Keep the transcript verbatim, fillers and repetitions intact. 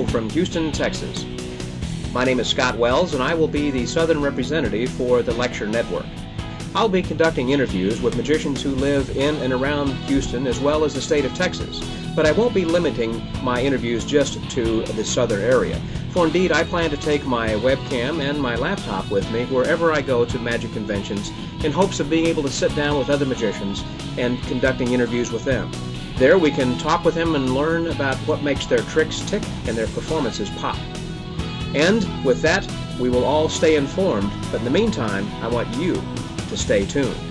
Hello from Houston, Texas. My name is Scott Wells, and I will be the Southern representative for the Lecture Network. I'll be conducting interviews with magicians who live in and around Houston as well as the state of Texas, but I won't be limiting my interviews just to the Southern area, for indeed I plan to take my webcam and my laptop with me wherever I go to magic conventions in hopes of being able to sit down with other magicians and conducting interviews with them. There we can talk with them and learn about what makes their tricks tick and their performances pop. And with that, we will all stay informed, but in the meantime, I want you to stay tuned.